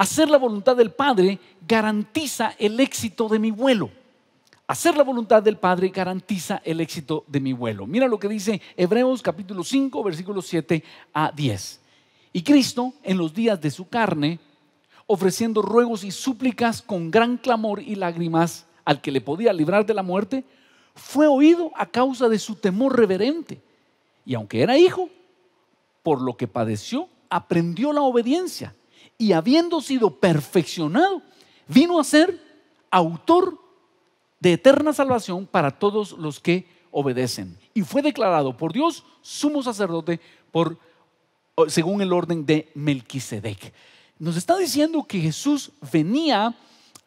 Hacer la voluntad del Padre garantiza el éxito de mi vuelo. Hacer la voluntad del Padre garantiza el éxito de mi vuelo. Mira lo que dice Hebreos capítulo 5, versículos 7 a 10. Y Cristo, en los días de su carne, ofreciendo ruegos y súplicas con gran clamor y lágrimas al que le podía librar de la muerte, fue oído a causa de su temor reverente. Y aunque era hijo, por lo que padeció, aprendió la obediencia. Y habiendo sido perfeccionado, vino a ser autor de eterna salvación para todos los que obedecen. Y fue declarado por Dios sumo sacerdote según el orden de Melquisedec. Nos está diciendo que Jesús venía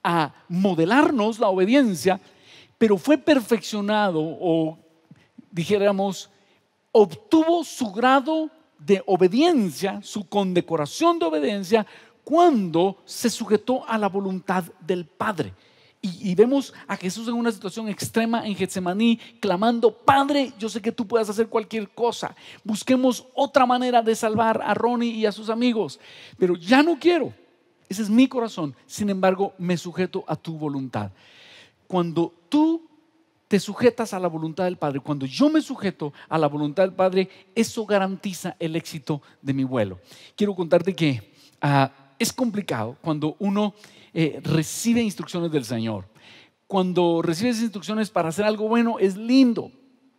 a modelarnos la obediencia, pero fue perfeccionado, o dijéramos, obtuvo su grado de obediencia, su condecoración de obediencia, cuando se sujetó a la voluntad del Padre. Y vemos a Jesús en una situación extrema en Getsemaní, clamando: Padre, yo sé que tú puedes hacer cualquier cosa, busquemos otra manera de salvar a Ronnie y a sus amigos, pero ya no quiero, ese es mi corazón, sin embargo me sujeto a tu voluntad. Cuando tú te sujetas a la voluntad del Padre, cuando yo me sujeto a la voluntad del Padre, eso garantiza el éxito de mi vuelo. Quiero contarte que es complicado cuando uno recibe instrucciones del Señor. Cuando recibes instrucciones para hacer algo bueno, es lindo.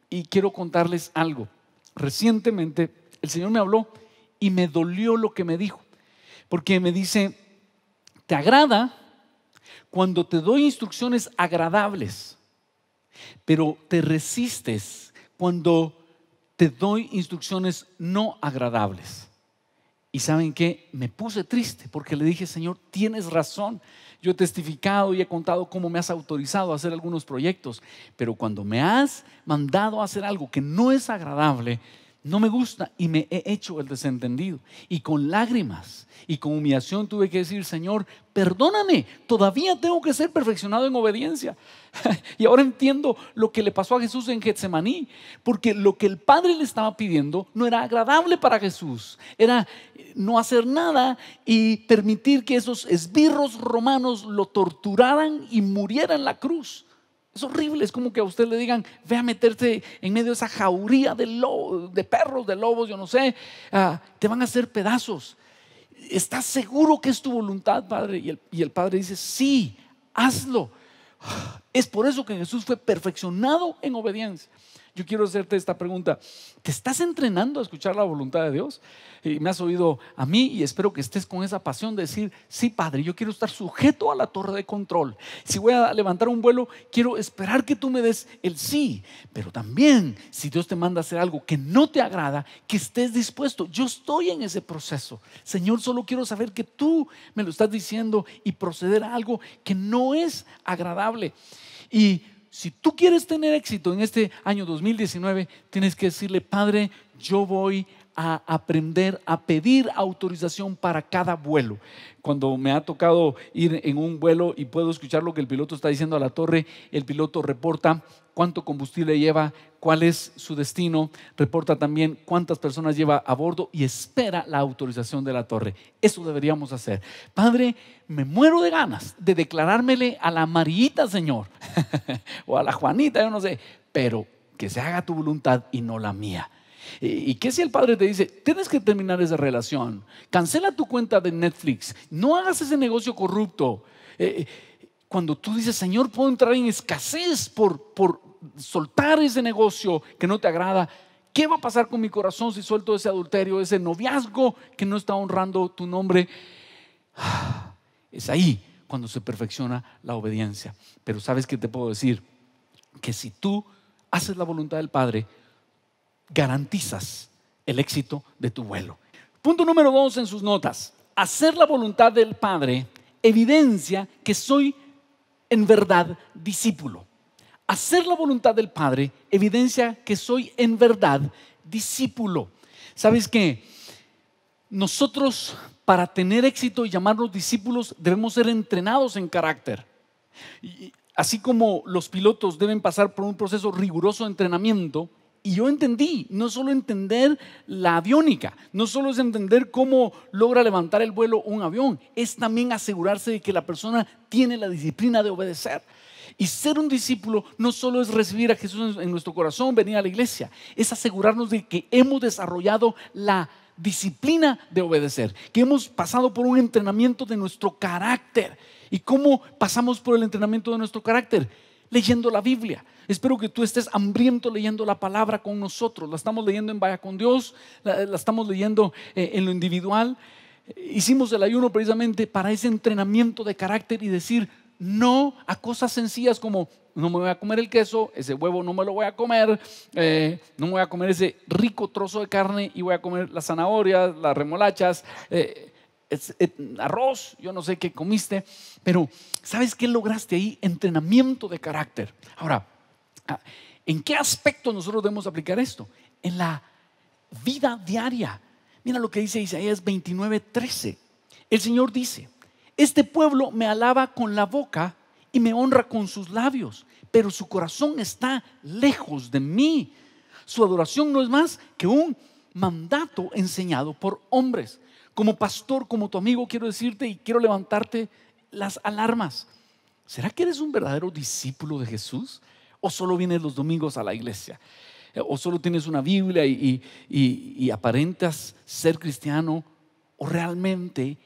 Y quiero contarles algo. Recientemente el Señor me habló y me dolió lo que me dijo, porque me dice: te agrada cuando te doy instrucciones agradables, pero te resistes cuando te doy instrucciones no agradables. Y ¿saben qué? Me puse triste porque le dije: Señor, tienes razón. Yo he testificado y he contado cómo me has autorizado a hacer algunos proyectos, pero cuando me has mandado a hacer algo que no es agradable, no me gusta, y me he hecho el desentendido. Y con lágrimas y con humillación tuve que decir: Señor, perdóname, todavía tengo que ser perfeccionado en obediencia. Y ahora entiendo lo que le pasó a Jesús en Getsemaní, porque lo que el Padre le estaba pidiendo no era agradable para Jesús. Era no hacer nada y permitir que esos esbirros romanos lo torturaran y muriera en la cruz. Es horrible, es como que a usted le digan: ve a meterte en medio de esa jauría de perros, de lobos, yo no sé, te van a hacer pedazos. ¿Estás seguro que es tu voluntad, Padre? Y el Padre dice: sí, hazlo. Es por eso que Jesús fue perfeccionado en obediencia. Yo quiero hacerte esta pregunta: ¿te estás entrenando a escuchar la voluntad de Dios? Y me has oído a mí y espero que estés con esa pasión de decir: sí, Padre, yo quiero estar sujeto a la torre de control. Si voy a levantar un vuelo, quiero esperar que tú me des el sí. Pero también, si Dios te manda a hacer algo que no te agrada, que estés dispuesto. Yo estoy en ese proceso. Señor, solo quiero saber que tú me lo estás diciendo y proceder a algo que no es agradable. Y si tú quieres tener éxito en este año 2019, tienes que decirle: Padre, yo voy a aprender a pedir autorización para cada vuelo. Cuando me ha tocado ir en un vuelo y puedo escuchar lo que el piloto está diciendo a la torre, el piloto reporta cuánto combustible lleva, cuál es su destino, reporta también cuántas personas lleva a bordo y espera la autorización de la torre. Eso deberíamos hacer. Padre, me muero de ganas de declarármele a la amarillita, Señor, o a la Juanita, yo no sé, pero que se haga tu voluntad y no la mía. ¿Y qué si el Padre te dice: tienes que terminar esa relación, cancela tu cuenta de Netflix, no hagas ese negocio corrupto? Cuando tú dices: Señor, puedo entrar en escasez por soltar ese negocio que no te agrada, ¿qué va a pasar con mi corazón si suelto ese adulterio, ese noviazgo que no está honrando tu nombre? Es ahí cuando se perfecciona la obediencia. Pero ¿sabes qué te puedo decir? Que si tú haces la voluntad del Padre, garantizas el éxito de tu vuelo. Punto número 2 en sus notas: hacer la voluntad del Padre evidencia que soy en verdad discípulo. Hacer la voluntad del Padre evidencia que soy en verdad discípulo. ¿Sabes qué? Nosotros, para tener éxito y llamarnos discípulos, debemos ser entrenados en carácter. Así como los pilotos deben pasar por un proceso riguroso de entrenamiento, Y yo entendí, no solo entender la aviónica, no solo es entender cómo logra levantar el vuelo un avión, es también asegurarse de que la persona tiene la disciplina de obedecer. Y ser un discípulo no solo es recibir a Jesús en nuestro corazón, venir a la iglesia, es asegurarnos de que hemos desarrollado la disciplina de obedecer, que hemos pasado por un entrenamiento de nuestro carácter. ¿Y cómo pasamos por el entrenamiento de nuestro carácter? Leyendo la Biblia. Espero que tú estés hambriento leyendo la palabra con nosotros. La estamos leyendo en Vaya con Dios, la estamos leyendo en lo individual. Hicimos el ayuno precisamente para ese entrenamiento de carácter y decir no a cosas sencillas como no me voy a comer el queso, ese huevo no me lo voy a comer, no me voy a comer ese rico trozo de carne y voy a comer las zanahorias, las remolachas, arroz, yo no sé qué comiste, pero ¿sabes qué lograste ahí? Entrenamiento de carácter. Ahora, ¿en qué aspecto nosotros debemos aplicar esto? En la vida diaria. Mira lo que dice Isaías 29:13. El Señor dice: este pueblo me alaba con la boca y me honra con sus labios, pero su corazón está lejos de mí. Su adoración no es más que un mandato enseñado por hombres. Como pastor, como tu amigo, quiero decirte y quiero levantarte las alarmas. ¿Será que eres un verdadero discípulo de Jesús? ¿O solo vienes los domingos a la iglesia? ¿O solo tienes una Biblia y aparentas ser cristiano? ¿O realmente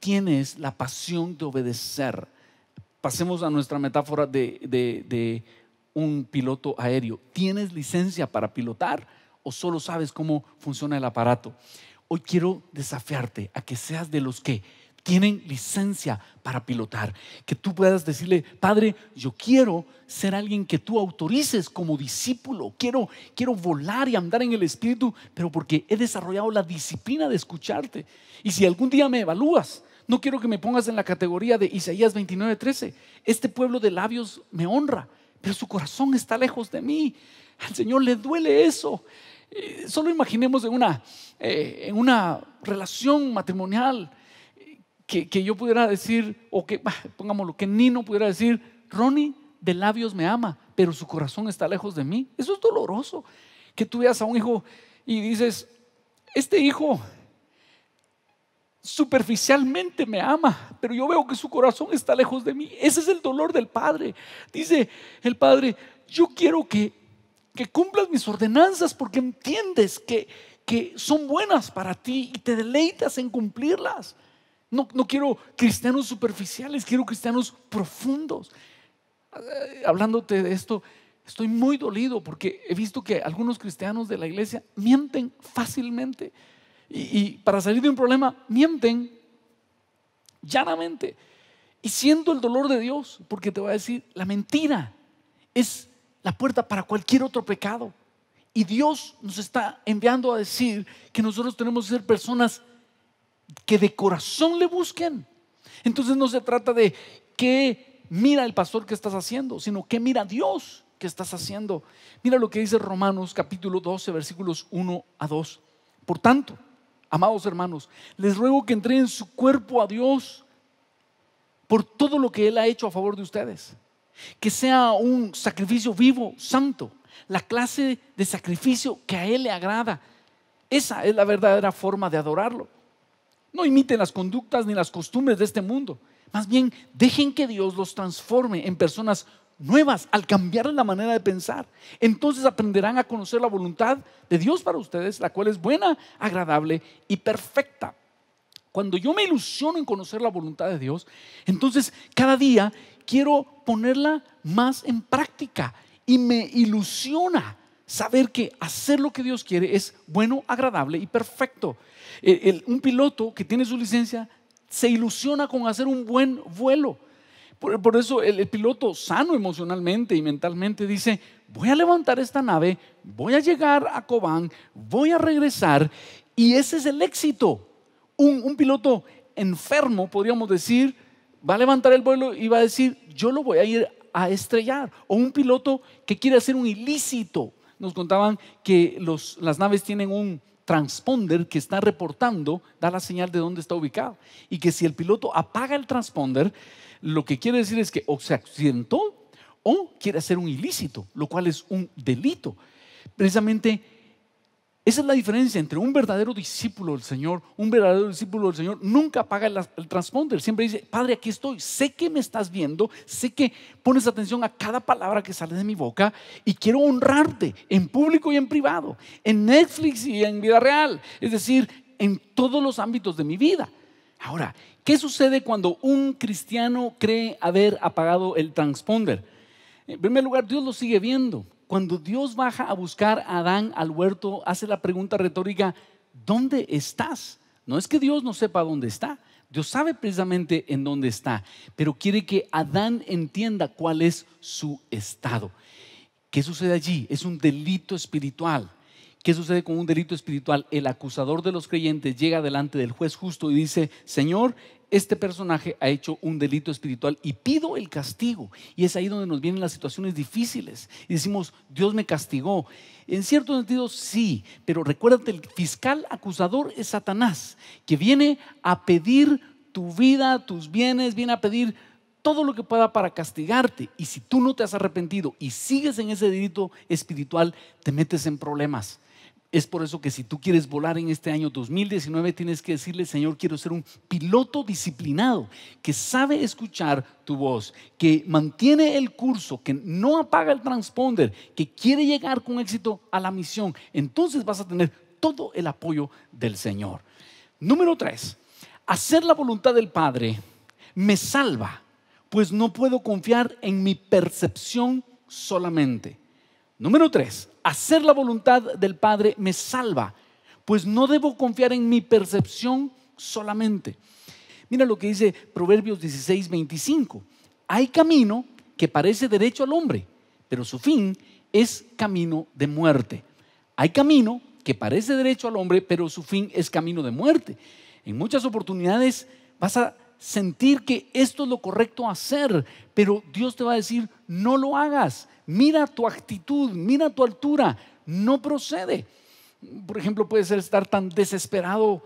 tienes la pasión de obedecer? Pasemos a nuestra metáfora de un piloto aéreo. ¿Tienes licencia para pilotar? ¿O solo sabes cómo funciona el aparato? Hoy quiero desafiarte a que seas de los que tienen licencia para pilotar. Que tú puedas decirle: Padre, yo quiero ser alguien que tú autorices como discípulo. Quiero volar y andar en el Espíritu, pero porque he desarrollado la disciplina de escucharte. Y si algún día me evalúas, no quiero que me pongas en la categoría de Isaías 29:13. Este pueblo de labios me honra, pero su corazón está lejos de mí. Al Señor le duele eso. Solo imaginemos en una relación matrimonial que yo pudiera decir, o que pongámoslo, que Nino pudiera decir: Ronnie de labios me ama, pero su corazón está lejos de mí. Eso es doloroso. Que tú veas a un hijo y dices: este hijo superficialmente me ama, pero yo veo que su corazón está lejos de mí. Ese es el dolor del padre. Dice el padre: yo quiero que cumplas mis ordenanzas porque entiendes que son buenas para ti y te deleitas en cumplirlas. No quiero cristianos superficiales, quiero cristianos profundos. Hablándote de esto, estoy muy dolido porque he visto que algunos cristianos de la iglesia mienten fácilmente y para salir de un problema mienten llanamente. Y siento el dolor de Dios porque te voy a decir, la mentira es la puerta para cualquier otro pecado. Y Dios nos está enviando a decir que nosotros tenemos que ser personas que de corazón le busquen. Entonces no se trata de qué mira el pastor que estás haciendo, sino qué mira Dios que estás haciendo. Mira lo que dice Romanos capítulo 12 versículos 1 a 2. Por tanto, amados hermanos, les ruego que entreguen su cuerpo a Dios por todo lo que Él ha hecho a favor de ustedes. Que sea un sacrificio vivo, santo, la clase de sacrificio que a Él le agrada. Esa es la verdadera forma de adorarlo. No imiten las conductas ni las costumbres de este mundo. Más bien, dejen que Dios los transforme en personas nuevas al cambiar la manera de pensar. Entonces aprenderán a conocer la voluntad de Dios para ustedes, la cual es buena, agradable y perfecta. Cuando yo me ilusiono en conocer la voluntad de Dios, entonces cada día quiero ponerla más en práctica y me ilusiona saber que hacer lo que Dios quiere es bueno, agradable y perfecto. Un piloto que tiene su licencia se ilusiona con hacer un buen vuelo. Por eso el piloto sano emocionalmente y mentalmente dice: voy a levantar esta nave, voy a llegar a Cobán, voy a regresar, y ese es el éxito. Un piloto enfermo, podríamos decir, va a levantar el vuelo y va a decir: yo lo voy a ir a estrellar. O un piloto que quiere hacer un ilícito. Nos contaban que las naves tienen un transponder que está reportando, da la señal de dónde está ubicado. Y que si el piloto apaga el transponder, lo que quiere decir es que o se accidentó o quiere hacer un ilícito, lo cual es un delito. Precisamente, esa es la diferencia entre un verdadero discípulo del Señor. Un verdadero discípulo del Señor nunca apaga el transponder. Siempre dice: Padre, aquí estoy, sé que me estás viendo, sé que pones atención a cada palabra que sale de mi boca, y quiero honrarte en público y en privado, en Netflix y en vida real, es decir, en todos los ámbitos de mi vida. Ahora, ¿qué sucede cuando un cristiano cree haber apagado el transponder? En primer lugar, Dios lo sigue viendo. Cuando Dios baja a buscar a Adán al huerto, hace la pregunta retórica: ¿dónde estás? No es que Dios no sepa dónde está. Dios sabe precisamente en dónde está, pero quiere que Adán entienda cuál es su estado. ¿Qué sucede allí? Es un delito espiritual. ¿Qué sucede con un delito espiritual? El acusador de los creyentes llega delante del juez justo y dice: Señor, este personaje ha hecho un delito espiritual y pido el castigo. Y es ahí donde nos vienen las situaciones difíciles y decimos: Dios me castigó. En cierto sentido sí, pero recuérdate, el fiscal acusador es Satanás, que viene a pedir tu vida, tus bienes, viene a pedir todo lo que pueda para castigarte. Y si tú no te has arrepentido y sigues en ese delito espiritual, te metes en problemas. Es por eso que si tú quieres volar en este año 2019, tienes que decirle: Señor, quiero ser un piloto disciplinado, que sabe escuchar tu voz, que mantiene el curso, que no apaga el transponder, que quiere llegar con éxito a la misión. Entonces vas a tener todo el apoyo del Señor. Número 3, hacer la voluntad del Padre me salva, pues no puedo confiar en mi percepción solamente. Número 3, hacer la voluntad del Padre me salva, pues no debo confiar en mi percepción solamente. Mira lo que dice Proverbios 16:25. Hay camino que parece derecho al hombre, pero su fin es camino de muerte. Hay camino que parece derecho al hombre, pero su fin es camino de muerte. En muchas oportunidades vas a sentir que esto es lo correcto hacer, pero Dios te va a decir: no lo hagas, mira tu actitud, mira tu altura, no procede. Por ejemplo, puede ser estar tan desesperado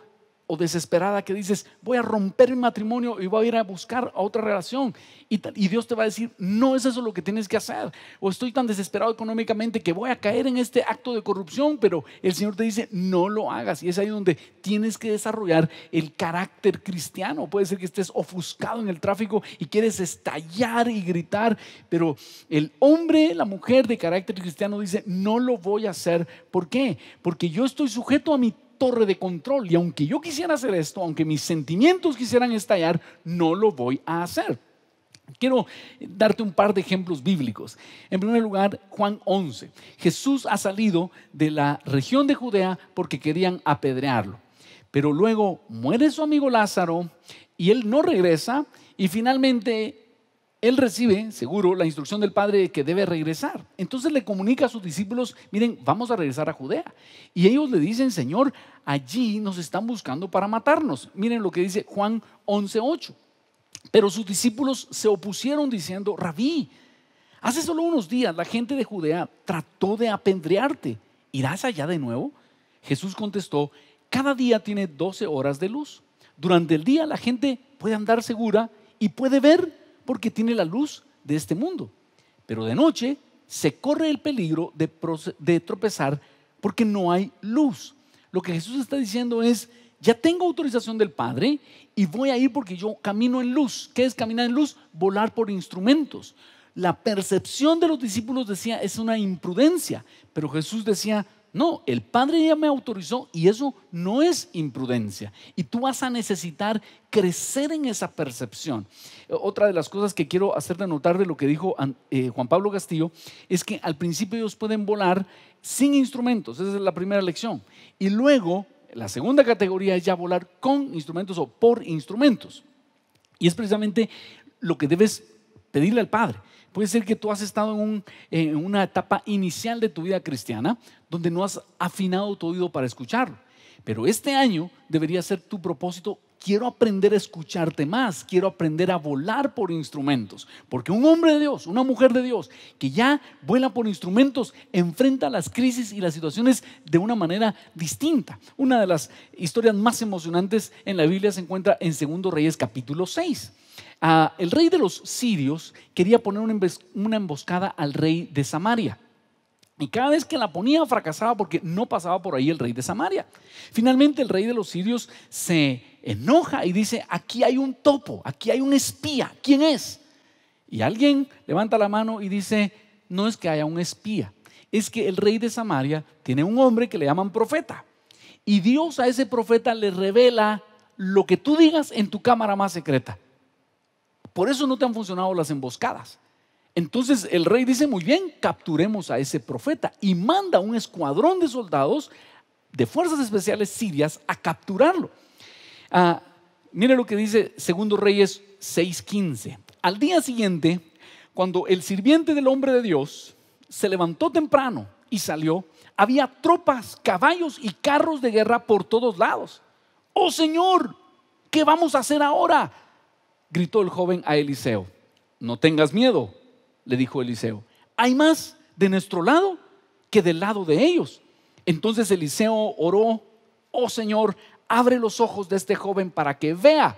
o desesperada que dices: voy a romper mi matrimonio y voy a ir a buscar a otra relación, y Dios te va a decir: no es eso lo que tienes que hacer. O estoy tan desesperado económicamente que voy a caer en este acto de corrupción, pero el Señor te dice: no lo hagas. Y es ahí donde tienes que desarrollar el carácter cristiano. Puede ser que estés ofuscado en el tráfico y quieres estallar y gritar, pero el hombre, la mujer de carácter cristiano dice: no lo voy a hacer. ¿Por qué? Porque yo estoy sujeto a mi torre de control, y aunque yo quisiera hacer esto, aunque mis sentimientos quisieran estallar, no lo voy a hacer. Quiero darte un par de ejemplos bíblicos. En primer lugar, Juan 11. Jesús ha salido de la región de Judea porque querían apedrearlo, pero luego muere su amigo Lázaro y él no regresa, y finalmente él recibe, seguro, la instrucción del Padre de que debe regresar. Entonces le comunica a sus discípulos: miren, vamos a regresar a Judea. Y ellos le dicen: Señor, allí nos están buscando para matarnos. Miren lo que dice Juan 11:8. Pero sus discípulos se opusieron diciendo: Rabí, hace solo unos días la gente de Judea trató de apedrearte. ¿Irás allá de nuevo? Jesús contestó: cada día tiene 12 horas de luz. Durante el día la gente puede andar segura y puede ver, porque tiene la luz de este mundo, pero de noche se corre el peligro de tropezar porque no hay luz. Lo que Jesús está diciendo es: ya tengo autorización del Padre y voy a ir porque yo camino en luz. ¿Qué es caminar en luz? Volar por instrumentos. La percepción de los discípulos decía: es una imprudencia, pero Jesús decía: no, el Padre ya me autorizó y eso no es imprudencia. Y tú vas a necesitar crecer en esa percepción. Otra de las cosas que quiero hacerte notar de lo que dijo Juan Pablo Castillo es que al principio ellos pueden volar sin instrumentos. Esa es la primera lección. Y luego la segunda categoría es ya volar con instrumentos o por instrumentos. Y es precisamente lo que debes pedirle al Padre. Puede ser que tú has estado en una etapa inicial de tu vida cristiana donde no has afinado tu oído para escucharlo, pero este año debería ser tu propósito: quiero aprender a escucharte más, quiero aprender a volar por instrumentos, porque un hombre de Dios, una mujer de Dios que ya vuela por instrumentos enfrenta las crisis y las situaciones de una manera distinta. Una de las historias más emocionantes en la Biblia se encuentra en 2 Reyes capítulo 6. El rey de los sirios quería poner una emboscada al rey de Samaria. Y cada vez que la ponía fracasaba porque no pasaba por ahí el rey de Samaria. Finalmente el rey de los sirios se enoja y dice: aquí hay un topo, aquí hay un espía, ¿quién es? Y alguien levanta la mano y dice: no es que haya un espía, es que el rey de Samaria tiene un hombre que le llaman profeta. Y Dios a ese profeta le revela lo que tú digas en tu cámara más secreta. Por eso no te han funcionado las emboscadas. Entonces el rey dice: muy bien, capturemos a ese profeta, y manda un escuadrón de soldados de fuerzas especiales sirias a capturarlo. Mire lo que dice 2 Reyes 6:15. Al día siguiente, cuando el sirviente del hombre de Dios se levantó temprano y salió, había tropas, caballos y carros de guerra por todos lados. ¡Oh Señor! ¿Qué vamos a hacer ahora?, gritó el joven a Eliseo. No tengas miedo, le dijo Eliseo, hay más de nuestro lado que del lado de ellos. Entonces Eliseo oró: oh Señor, abre los ojos de este joven para que vea.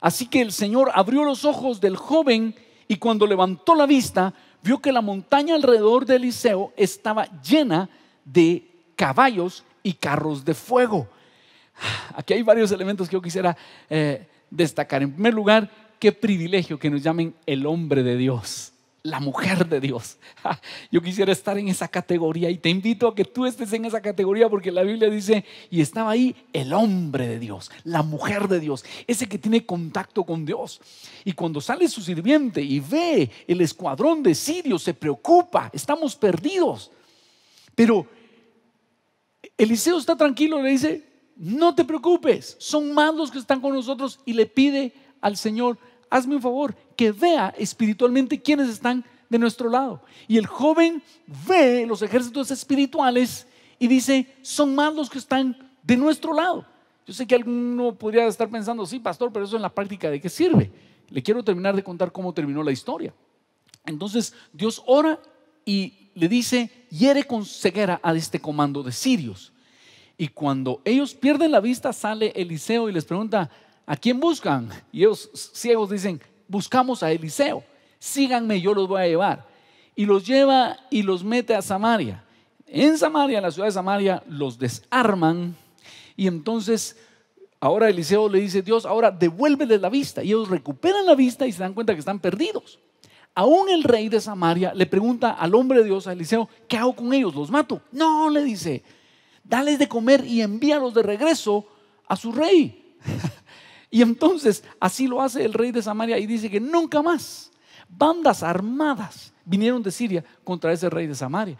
Así que el Señor abrió los ojos del joven, y cuando levantó la vista vio que la montaña alrededor de Eliseo estaba llena de caballos y carros de fuego. Aquí hay varios elementos que yo quisiera destacar. En primer lugar, qué privilegio que nos llamen el hombre de Dios, la mujer de Dios. Yo quisiera estar en esa categoría, y te invito a que tú estés en esa categoría, porque la Biblia dice: y estaba ahí el hombre de Dios, la mujer de Dios, ese que tiene contacto con Dios. Y cuando sale su sirviente y ve el escuadrón de sirios, se preocupa: estamos perdidos. Pero Eliseo está tranquilo, le dice: no te preocupes, son más los que están con nosotros. Y le pide al Señor: hazme un favor, que vea espiritualmente quiénes están de nuestro lado. Y el joven ve los ejércitos espirituales y dice: son más los que están de nuestro lado. Yo sé que alguno podría estar pensando: sí, pastor, pero eso en la práctica, ¿de qué sirve? Le quiero terminar de contar cómo terminó la historia. Entonces Dios ora y le dice: hiere con ceguera a este comando de sirios. Y cuando ellos pierden la vista, sale Eliseo y les pregunta: ¿a quién buscan? Y ellos, ciegos, dicen: buscamos a Eliseo, síganme, yo los voy a llevar. Y los lleva y los mete a Samaria. En Samaria, en la ciudad de Samaria, los desarman. Y entonces ahora Eliseo le dice: Dios, ahora devuélveles la vista. Y ellos recuperan la vista y se dan cuenta que están perdidos. Aún el rey de Samaria le pregunta al hombre de Dios, a Eliseo: ¿qué hago con ellos? ¿Los mato? No, le dice, dales de comer y envíalos de regreso a su rey. Y entonces así lo hace el rey de Samaria, y dice que nunca más bandas armadas vinieron de Siria contra ese rey de Samaria.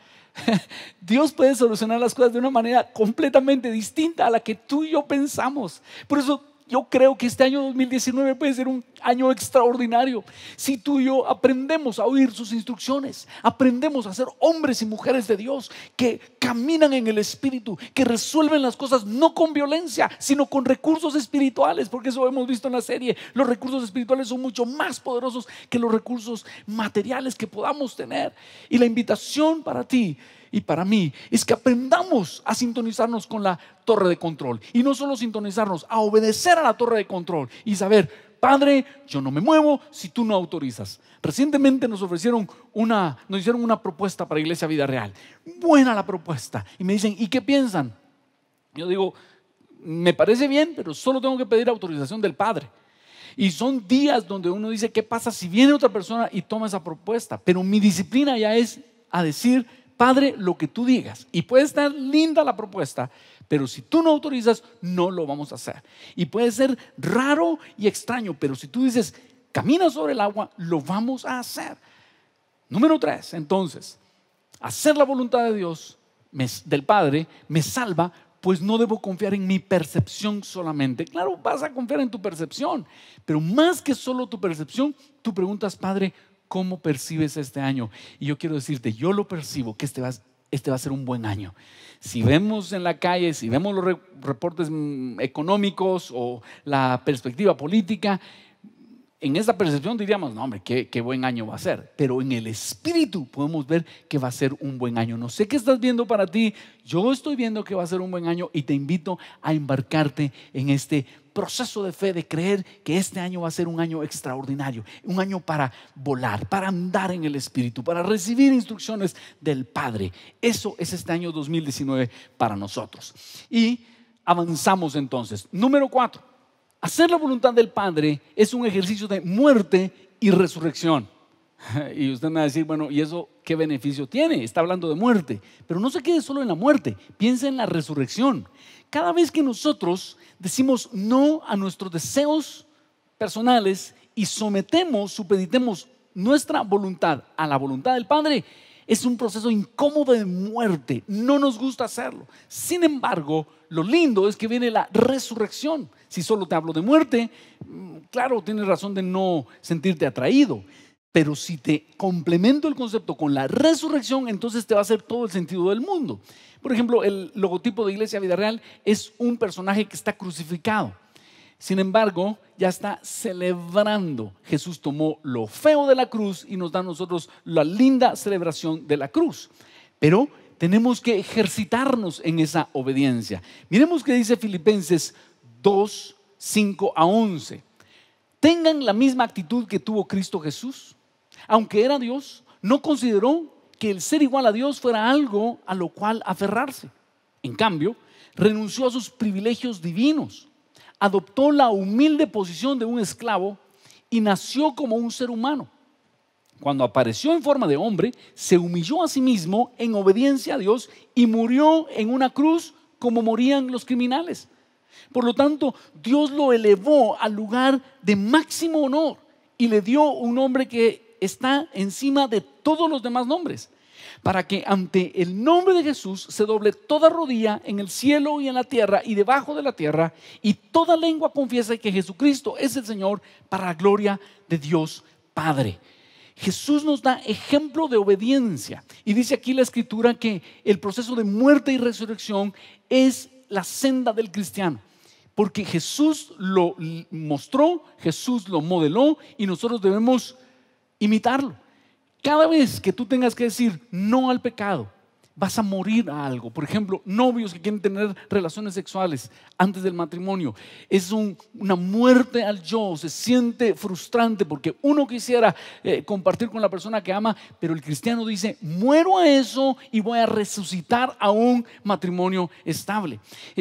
Dios puede solucionar las cosas de una manera completamente distinta a la que tú y yo pensamos. Por eso yo creo que este año 2019 puede ser un año extraordinario si tú y yo aprendemos a oír sus instrucciones, aprendemos a ser hombres y mujeres de Dios que caminan en el Espíritu, que resuelven las cosas no con violencia, sino con recursos espirituales, porque eso hemos visto en la serie. Los recursos espirituales son mucho más poderosos que los recursos materiales que podamos tener. Y la invitación para ti y para mí es que aprendamos a sintonizarnos con la torre de control, y no solo sintonizarnos, a obedecer a la torre de control y saber: Padre, yo no me muevo si tú no autorizas. Recientemente nos hicieron una propuesta para Iglesia Vida Real. Buena la propuesta. Y me dicen: ¿y qué piensan? Yo digo: me parece bien, pero solo tengo que pedir autorización del Padre. Y son días donde uno dice: ¿qué pasa si viene otra persona y toma esa propuesta? Pero mi disciplina ya es a decir: Padre, lo que tú digas. Y puede estar linda la propuesta, pero si tú no autorizas, no lo vamos a hacer. Y puede ser raro y extraño, pero si tú dices: camina sobre el agua, lo vamos a hacer. Número 3, entonces, hacer la voluntad de Dios, del Padre, me salva, pues no debo confiar en mi percepción solamente. Claro, vas a confiar en tu percepción, pero más que solo tu percepción, tú preguntas: Padre, ¿cómo percibes este año? Y yo quiero decirte, yo lo percibo que este va a ser un buen año. Si vemos en la calle, si vemos los reportes económicos o la perspectiva política, en esa percepción diríamos: no, hombre, qué buen año va a ser. Pero en el espíritu podemos ver que va a ser un buen año. No sé qué estás viendo para ti, yo estoy viendo que va a ser un buen año, y te invito a embarcarte en este proceso de fe de creer que este año va a ser un año extraordinario, un año para volar, para andar en el Espíritu, para recibir instrucciones del Padre. Eso es este año 2019 para nosotros. Y avanzamos entonces. Número 4. Hacer la voluntad del Padre es un ejercicio de muerte y resurrección. Y usted me va a decir, bueno, ¿y eso qué beneficio tiene? Está hablando de muerte. Pero no se quede solo en la muerte, piensa en la resurrección. Cada vez que nosotros decimos no a nuestros deseos personales y supeditemos nuestra voluntad a la voluntad del Padre, es un proceso incómodo de muerte. No nos gusta hacerlo. Sin embargo, lo lindo es que viene la resurrección. Si solo te hablo de muerte, claro, tienes razón de no sentirte atraído. Pero si te complemento el concepto con la resurrección, entonces te va a hacer todo el sentido del mundo. Por ejemplo, el logotipo de Iglesia Vida Real es un personaje que está crucificado. Sin embargo, ya está celebrando. Jesús tomó lo feo de la cruz y nos da a nosotros la linda celebración de la cruz. Pero tenemos que ejercitarnos en esa obediencia. Miremos qué dice Filipenses 2, 5 a 11. Tengan la misma actitud que tuvo Cristo Jesús. Aunque era Dios, no consideró que el ser igual a Dios fuera algo a lo cual aferrarse. En cambio, renunció a sus privilegios divinos. Adoptó la humilde posición de un esclavo y nació como un ser humano. Cuando apareció en forma de hombre, se humilló a sí mismo en obediencia a Dios y murió en una cruz como morían los criminales. Por lo tanto, Dios lo elevó al lugar de máximo honor y le dio un nombre que está encima de todos los demás nombres, para que ante el nombre de Jesús se doble toda rodilla en el cielo y en la tierra y debajo de la tierra, y toda lengua confiese que Jesucristo es el Señor, para la gloria de Dios Padre. Jesús nos da ejemplo de obediencia, y dice aquí la Escritura que el proceso de muerte y resurrección es la senda del cristiano, porque Jesús lo mostró, Jesús lo modeló y nosotros debemos imitarlo. Cada vez que tú tengas que decir no al pecado, vas a morir a algo. Por ejemplo, novios que quieren tener relaciones sexuales antes del matrimonio. Es una muerte al yo. Se siente frustrante porque uno quisiera compartir con la persona que ama, pero el cristiano dice, muero a eso y voy a resucitar a un matrimonio estable.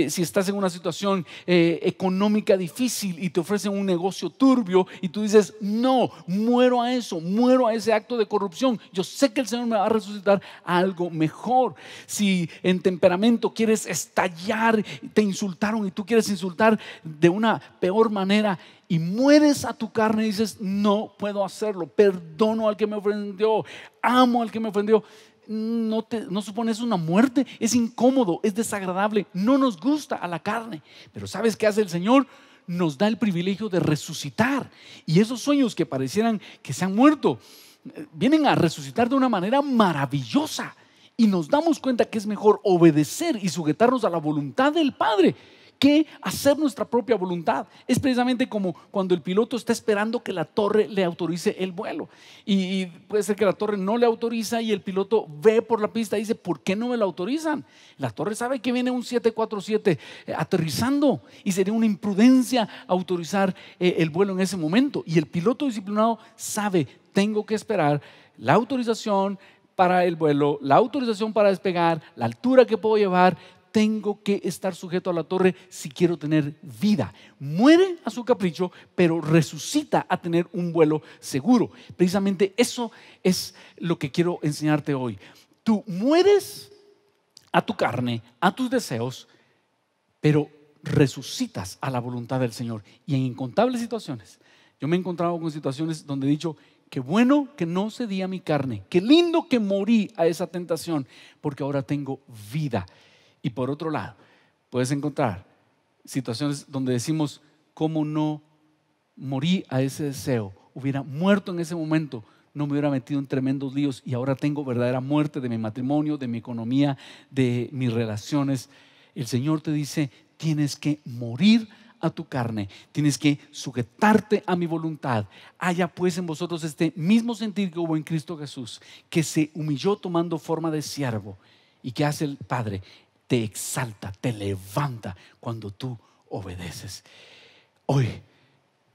Si estás en una situación económica difícil y te ofrecen un negocio turbio y tú dices, no, muero a eso, muero a ese acto de corrupción. Yo sé que el Señor me va a resucitar a algo mejor. Si en temperamento quieres estallar, te insultaron y tú quieres insultar de una peor manera y mueres a tu carne y dices, no puedo hacerlo, perdono al que me ofendió, amo al que me ofendió. No supone eso una muerte, es incómodo, es desagradable, no nos gusta a la carne. Pero ¿sabes qué hace el Señor? Nos da el privilegio de resucitar, y esos sueños que parecieran que se han muerto vienen a resucitar de una manera maravillosa. Y nos damos cuenta que es mejor obedecer y sujetarnos a la voluntad del Padre que hacer nuestra propia voluntad. Es precisamente como cuando el piloto está esperando que la torre le autorice el vuelo. Y puede ser que la torre no le autoriza y el piloto ve por la pista y dice, ¿por qué no me la autorizan? La torre sabe que viene un 747 aterrizando y sería una imprudencia autorizar el vuelo en ese momento. Y el piloto disciplinado sabe, tengo que esperar la autorización para el vuelo, la autorización para despegar, la altura que puedo llevar, tengo que estar sujeto a la torre si quiero tener vida. Muere a su capricho, pero resucita a tener un vuelo seguro. Precisamente eso es lo que quiero enseñarte hoy. Tú mueres a tu carne, a tus deseos, pero resucitas a la voluntad del Señor. Y en incontables situaciones, yo me he encontrado con situaciones donde he dicho, qué bueno que no cedí a mi carne, qué lindo que morí a esa tentación, porque ahora tengo vida. Y por otro lado, puedes encontrar situaciones donde decimos, ¿cómo no morí a ese deseo? Hubiera muerto en ese momento, no me hubiera metido en tremendos líos, y ahora tengo verdadera muerte de mi matrimonio, de mi economía, de mis relaciones. El Señor te dice, tienes que morir a tu carne, tienes que sujetarte a mi voluntad. Haya pues en vosotros este mismo sentir que hubo en Cristo Jesús, que se humilló tomando forma de siervo. ¿Y que hace el Padre? Te exalta, te levanta cuando tú obedeces. hoy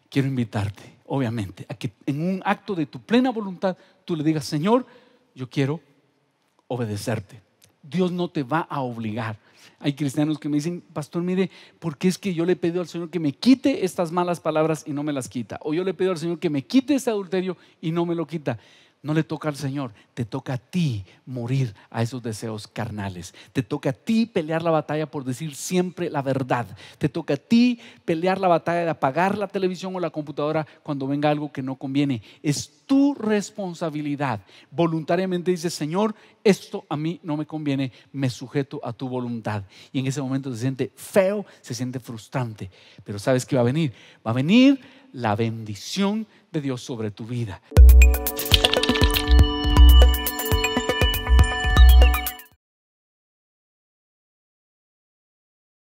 quiero invitarte, obviamente, a que en un acto de tu plena voluntad tú le digas: Señor, yo quiero obedecerte. Dios no te va a obligar. Hay cristianos que me dicen: pastor, mire, porque es que yo le he pedido al Señor que me quite estas malas palabras y no me las quita, o yo le he pedido al Señor que me quite este adulterio y no me lo quita. No le toca al Señor, te toca a ti morir a esos deseos carnales. Te toca a ti pelear la batalla por decir siempre la verdad. Te toca a ti pelear la batalla de apagar la televisión o la computadora cuando venga algo que no conviene. Es tu responsabilidad. Voluntariamente dices: Señor, esto a mí no me conviene, me sujeto a tu voluntad. Y en ese momento se siente feo, se siente frustrante. Pero ¿sabes qué va a venir? Va a venir la bendición de Dios sobre tu vida.